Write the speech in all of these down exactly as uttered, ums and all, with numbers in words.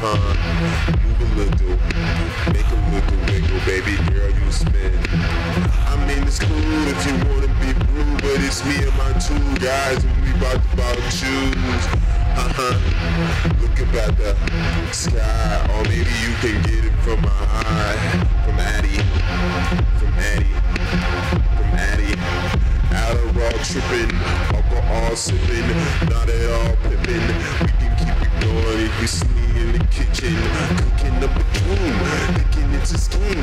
huh? Move a little, make a little wiggle, baby girl, you spin. I mean, it's cool if you wanna be rude, but it's me and my two guys, and we bout to bottom shoes. Uh huh. Look about the sky, or maybe you can get it from my eye, from Addie, from Addie, from Addie. Adderall trippin', alcohol sippin', not at all pippin'. We can keep it going if you see me in the kitchen, cooking up a dream, thinking it's a scheme.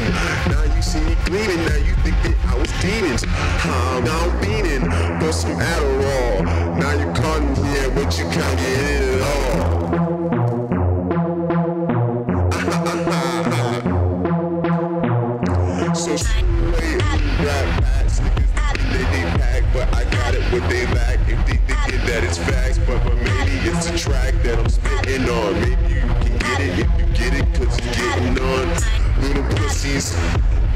Now you see me gleaming, now you think that I was demons. Huh? Now I'm beanin', bust some Adderall. Now you caught me here, but you can't get it at all. They lack if they thinking that it's facts, but, but maybe it's a track that I'm spitting on. Maybe you can get it if you get it, cause it's getting on. Little pussies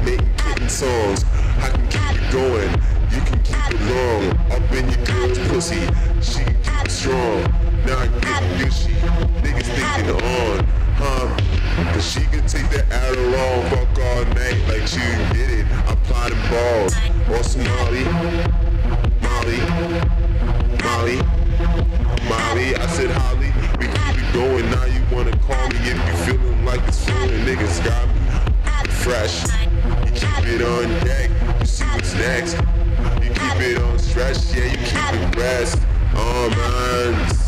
making kitten songs. I can keep it going, you can keep it long. Up in your girl's pussy, she can keep it strong. Now I'm getting ushy, niggas thinking on, huh? Cause she can take that Adderall, fuck all night like she can get it. I'm plotting balls, or some Molly. Molly, Molly, Molly, I said Holly, we keep it going, now you wanna call me if you feeling like it's flowing, niggas got me fresh, you keep it on deck, you see what's next, you keep it on stretch, yeah, you keep it rest, oh man.